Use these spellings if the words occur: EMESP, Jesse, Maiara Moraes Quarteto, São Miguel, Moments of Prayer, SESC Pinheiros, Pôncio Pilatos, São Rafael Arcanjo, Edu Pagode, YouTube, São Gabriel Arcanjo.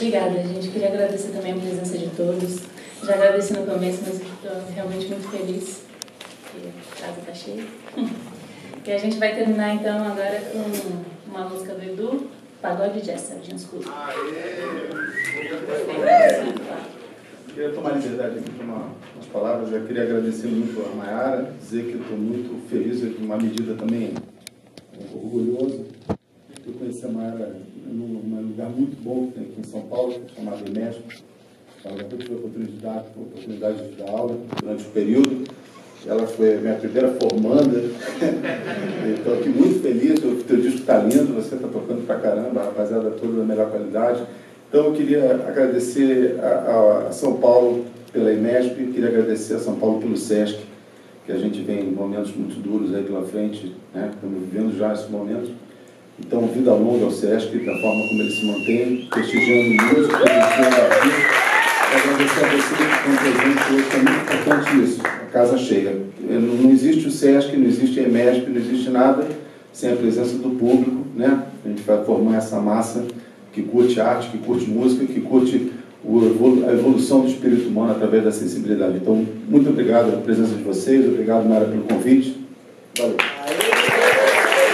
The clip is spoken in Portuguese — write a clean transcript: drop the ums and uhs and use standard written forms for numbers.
Obrigada, gente. Queria agradecer também a presença de todos. Já agradeci no começo, mas estou realmente muito feliz. A casa está cheia. E a gente vai terminar então agora com uma música do Edu Pagode e Jesse, de escudo. Eu queria tomar liberdade aqui de umas palavras. Eu queria agradecer muito a Maiara, dizer que eu estou muito feliz, em uma medida também orgulhoso. Eu conheci a Maiara num lugar muito bom que tem aqui em São Paulo, chamado EMESP. Ela teve a oportunidade de dar aula durante o período. Ela foi minha primeira formanda. Estou aqui muito feliz. O teu disco está lindo, você está tocando pra caramba, a rapaziada toda da melhor qualidade. Então eu queria agradecer a São Paulo pela EMESP, queria agradecer a São Paulo pelo SESC, que a gente vem em momentos muito duros aí pela frente, né? Estamos vivendo já esse momento. Então, vida longa ao SESC, da forma como ele se mantém, prestigiando muito, agradecer a você que está presente hoje, é muito importante isso, a casa cheia. Não existe o SESC, não existe a EMESP, não existe nada sem a presença do público, né? A gente vai formar essa massa que curte arte, que curte música, que curte a evolução do espírito humano através da sensibilidade. Então, muito obrigado pela presença de vocês, obrigado, Mara, pelo convite. Valeu.